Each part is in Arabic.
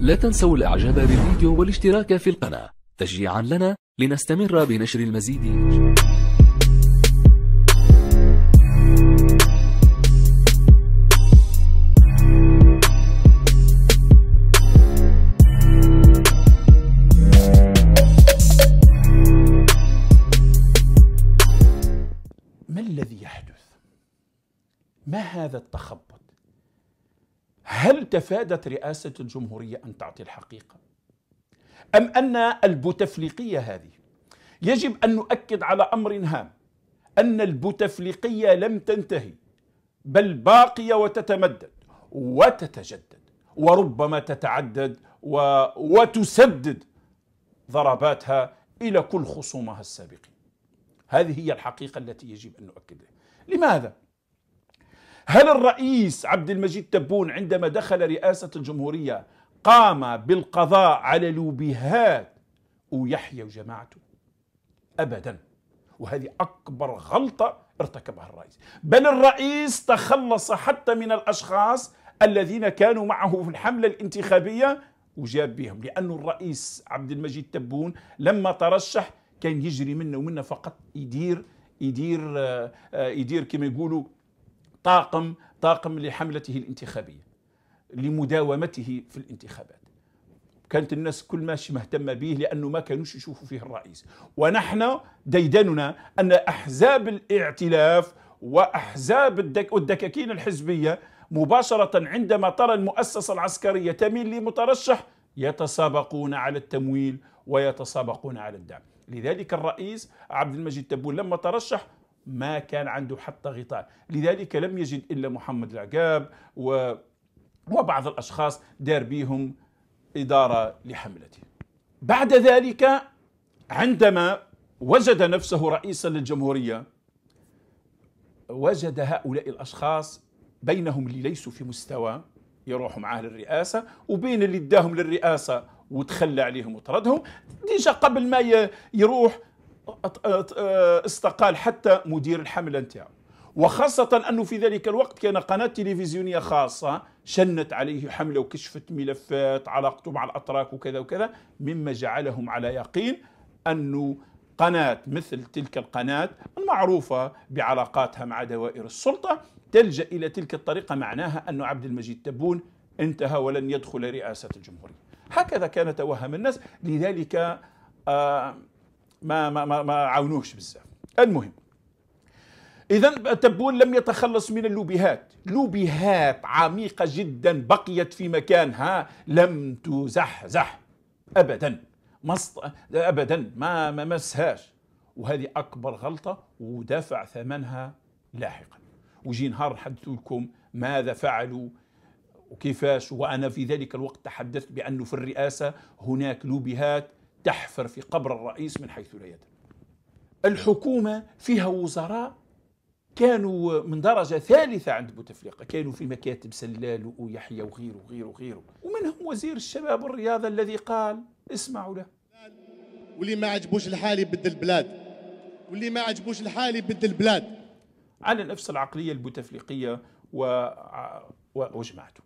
لا تنسوا الاعجاب بالفيديو والاشتراك في القناة تشجيعا لنا لنستمر بنشر المزيد. ما الذي يحدث؟ ما هذا التخبط؟ هل تفادت رئاسة الجمهورية أن تعطي الحقيقة؟ أم أن البوتفليقية هذه يجب أن نؤكد على أمر هام، أن البوتفليقية لم تنتهي بل باقية وتتمدد وتتجدد وربما تتعدد وتسدد ضرباتها إلى كل خصومها السابقين. هذه هي الحقيقة التي يجب أن نؤكدها. لماذا؟ هل الرئيس عبد المجيد تبون عندما دخل رئاسة الجمهورية قام بالقضاء على الوبهات ويحيى وجماعته؟ أبدا، وهذه أكبر غلطة ارتكبها الرئيس، بل الرئيس تخلص حتى من الأشخاص الذين كانوا معه في الحملة الانتخابية وجاب بهم، لأن الرئيس عبد المجيد تبون لما ترشح كان يجري منا ومنا فقط يدير كما يقولوا طاقم لحملته الانتخابية، لمداومته في الانتخابات. كانت الناس كل ماشي مهتمة به لأنه ما كانوش يشوفوا فيه الرئيس. ونحن ديدننا أن أحزاب الاعتلاف وأحزاب والدكاكين الحزبية مباشرة عندما ترى المؤسسة العسكرية تميل لمترشح يتسابقون على التمويل ويتسابقون على الدعم. لذلك الرئيس عبد المجيد تبون لما ترشح ما كان عنده حتى غطاء، لذلك لم يجد إلا محمد العجاب وبعض الأشخاص دار بيهم إدارة لحملته. بعد ذلك عندما وجد نفسه رئيسا للجمهورية وجد هؤلاء الأشخاص بينهم اللي ليسوا في مستوى يروحوا معاه للرئاسة وبين اللي اداهم للرئاسة وتخلى عليهم وطردهم. ديجا قبل ما يروح استقال حتى مدير الحملة نتاعو، وخاصة أنه في ذلك الوقت كان قناة تلفزيونية خاصة شنت عليه حملة وكشفت ملفات علاقته مع الأتراك وكذا وكذا، مما جعلهم على يقين أنه قناة مثل تلك القناة المعروفة بعلاقاتها مع دوائر السلطة تلجأ إلى تلك الطريقة، معناها أن عبد المجيد تبون انتهى ولن يدخل رئاسة الجمهورية. هكذا كان توهم الناس، لذلك ما عاونوش بزاف. المهم، إذا تبون لم يتخلص من اللوبيهات، لوبيهات عميقة جدا بقيت في مكانها لم تزحزح أبدا، أبدا ما مسهاش، وهذه أكبر غلطة ودفع ثمنها لاحقا. وجي نهار نحدث لكم ماذا فعلوا وكيفاش، وأنا في ذلك الوقت تحدثت بأنه في الرئاسة هناك لوبيهات تحفر في قبر الرئيس من حيث لا يدري. الحكومة فيها وزراء كانوا من درجة ثالثة عند بوتفليقة، كانوا في مكاتب سلال ويحيى وغيره وغيره وغيره، ومنهم وزير الشباب والرياضة الذي قال اسمعوا له: واللي ما عجبوش الحال يبدل البلاد، واللي ما عجبوش الحال يبدل البلاد، على نفس العقلية البوتفليقية وجماعته.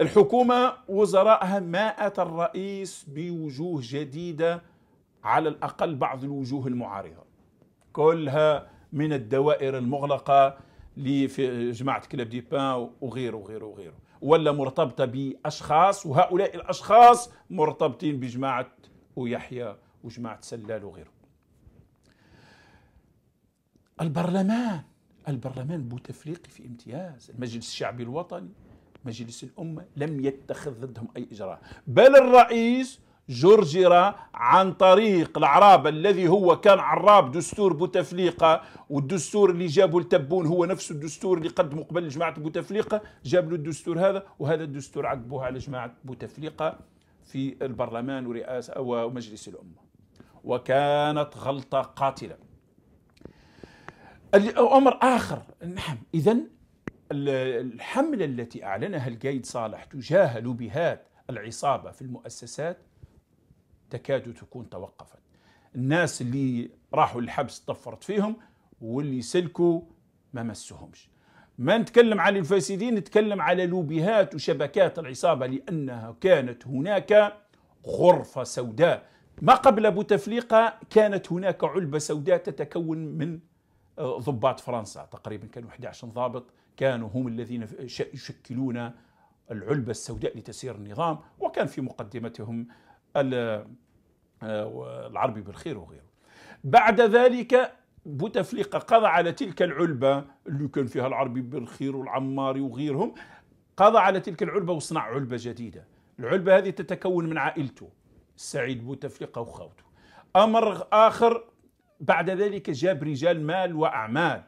الحكومة وزراءها ما أتى الرئيس بوجوه جديدة، على الأقل بعض الوجوه المعارضة كلها من الدوائر المغلقة في جماعة كلاب دي بان وغيره وغيره وغيره، ولا مرتبطة بأشخاص، وهؤلاء الأشخاص مرتبطين بجماعة ويحيى وجماعة سلال وغيره. البرلمان بوتفليقي في امتياز، المجلس الشعبي الوطني، مجلس الأمة، لم يتخذ ضدهم أي إجراء، بل الرئيس جرجر عن طريق العرابة الذي هو كان عراب دستور بوتفليقة، والدستور اللي جابه لتبون هو نفس الدستور اللي قدمه قبل جماعة بوتفليقة، جاب له الدستور هذا، وهذا الدستور عقبوه على جماعة بوتفليقة في البرلمان ورئاسة ومجلس الأمة، وكانت غلطة قاتلة. أمر آخر، نعم، إذا الحملة التي أعلنها القايد صالح تجاه لوبيهات العصابة في المؤسسات تكاد تكون توقفت. الناس اللي راحوا للحبس طفرت فيهم، واللي سلكوا ما مسهمش. ما نتكلم على الفاسدين، نتكلم على لوبيهات وشبكات العصابة، لأنها كانت هناك غرفة سوداء. ما قبل بوتفليقة كانت هناك علبة سوداء تتكون من ضباط فرنسا، تقريبا كانوا 11 ضابط كانوا هم الذين يشكلون العلبة السوداء لتسيير النظام، وكان في مقدمتهم العربي بالخير وغيره. بعد ذلك بوتفليقة قضى على تلك العلبة اللي كان فيها العربي بالخير والعماري وغيرهم، قضى على تلك العلبة وصنع علبة جديدة. العلبة هذه تتكون من عائلته سعيد بوتفليقة وخوته. أمر آخر بعد ذلك جاب رجال مال وأعمال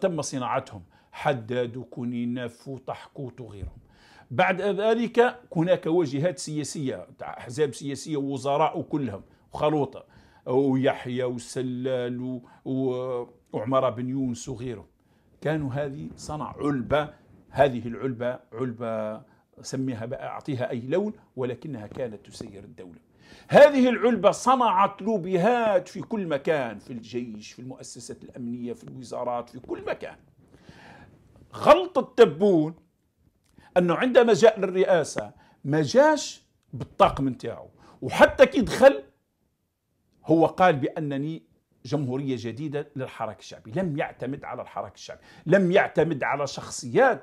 تم صناعتهم، حداد وكنينف وطحكوت وغيرهم. بعد ذلك هناك وجهات سياسية، أحزاب سياسية ووزراء وكلهم وخلوطة، ويحيى وسلال وعمر بن يونس وغيره. كانوا هذه صنع علبة، هذه العلبة علبة سميها بقى أعطيها أي لون، ولكنها كانت تسير الدولة. هذه العلبة صنعت لوبيهات في كل مكان، في الجيش، في المؤسسات الأمنية، في الوزارات، في كل مكان. غلطة تبون أنه عندما جاء للرئاسة ما جاش بالطاقم نتاعو، وحتى كي دخل هو قال بأنني جمهورية جديدة للحراك الشعبي، لم يعتمد على الحراك الشعبي، لم يعتمد على شخصيات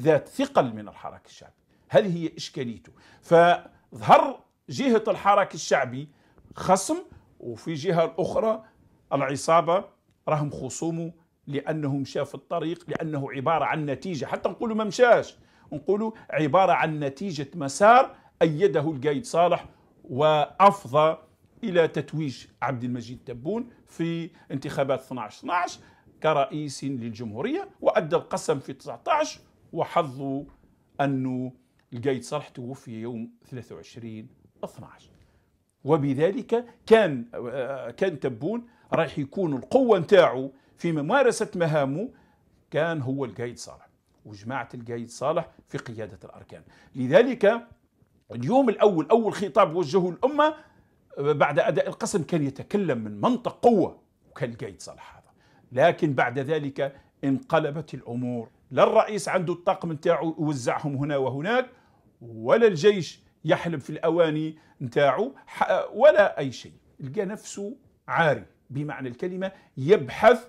ذات ثقل من الحراك الشعبي. هذه هي إشكاليته. فظهر جهة الحراك الشعبي خصم، وفي جهة أخرى العصابة راهم خصومه، لأنهم شاف الطريق، لأنه عبارة عن نتيجة، حتى نقولوا ما مشاش، نقولوا عبارة عن نتيجة مسار أيده القايد صالح وأفضى إلى تتويج عبد المجيد تبون في انتخابات 12-12 كرئيس للجمهورية، وأدى القسم في 19، وحظه أنه القايد صالح توفي يوم 23/12. وبذلك كان تبون رايح يكون القوة نتاعو في ممارسة مهامه كان هو القايد صالح وجماعة القايد صالح في قيادة الأركان. لذلك اليوم الأول أول خطاب وجهه الأمة بعد أداء القسم كان يتكلم من منطق قوة، وكان القايد صالح هذا. لكن بعد ذلك انقلبت الأمور، لا الرئيس عنده الطاقم نتاعو يوزعهم هنا وهناك، ولا الجيش يحلب في الأواني نتاعو، ولا أي شيء. لقى نفسه عاري بمعنى الكلمة، يبحث،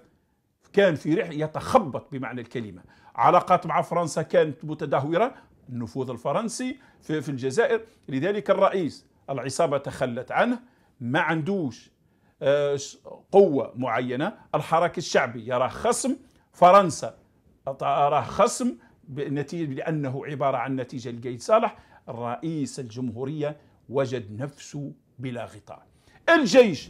كان في رحلة يتخبط بمعنى الكلمة. علاقات مع فرنسا كانت متدهورة، النفوذ الفرنسي في الجزائر. لذلك الرئيس العصابة تخلت عنه، ما عندوش قوة معينة. الحراك الشعبي يراه خصم، فرنسا تراه خصم بنتيجة لأنه عبارة عن نتيجة للقايد صالح. الرئيس الجمهورية وجد نفسه بلا غطاء. الجيش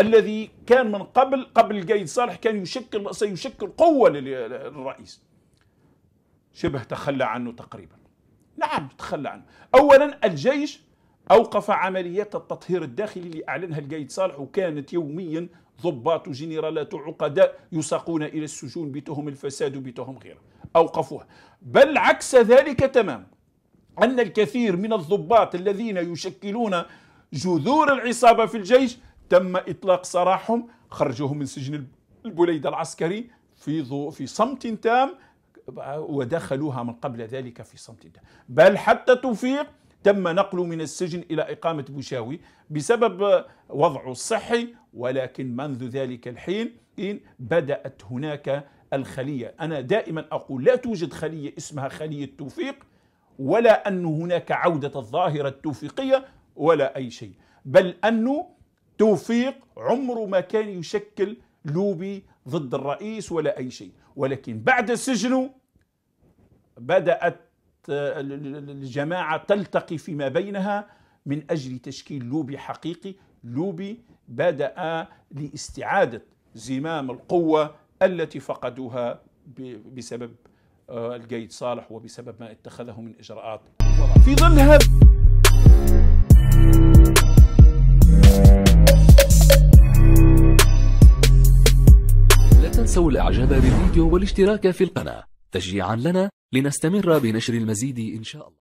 الذي كان من قبل القايد صالح كان سيشكل قوة للرئيس، شبه تخلى عنه تقريبا. نعم تخلى عنه. أولا الجيش أوقف عمليات التطهير الداخلي اللي أعلنها القايد صالح، وكانت يوميا ضباط وجنرالات وعقداء يساقون إلى السجون بتهم الفساد وبتهم غيره، أوقفوها. بل عكس ذلك تماما، أن الكثير من الضباط الذين يشكلون جذور العصابة في الجيش تم إطلاق سراحهم، خرجوهم من سجن البليدة العسكري في صمت تام، ودخلوها من قبل ذلك في صمت تام. بل حتى توفيق تم نقله من السجن إلى إقامة بوشاوي بسبب وضعه الصحي. ولكن منذ ذلك الحين بدأت هناك الخلية. أنا دائما أقول لا توجد خلية اسمها خلية توفيق، ولا أن هناك عودة الظاهرة التوفيقية ولا أي شيء، بل أنه توفيق عمره ما كان يشكل لوبي ضد الرئيس ولا أي شيء. ولكن بعد سجنه بدأت الجماعة تلتقي فيما بينها من أجل تشكيل لوبي حقيقي. لوبي بدأ لاستعادة زمام القوة التي فقدوها بسبب القايد صالح وبسبب ما اتخذه من إجراءات في ظل هذا. لا تنسوا الاعجاب بالفيديو والاشتراك في القناة تشجيعا لنا لنستمر بنشر المزيد إن شاء الله.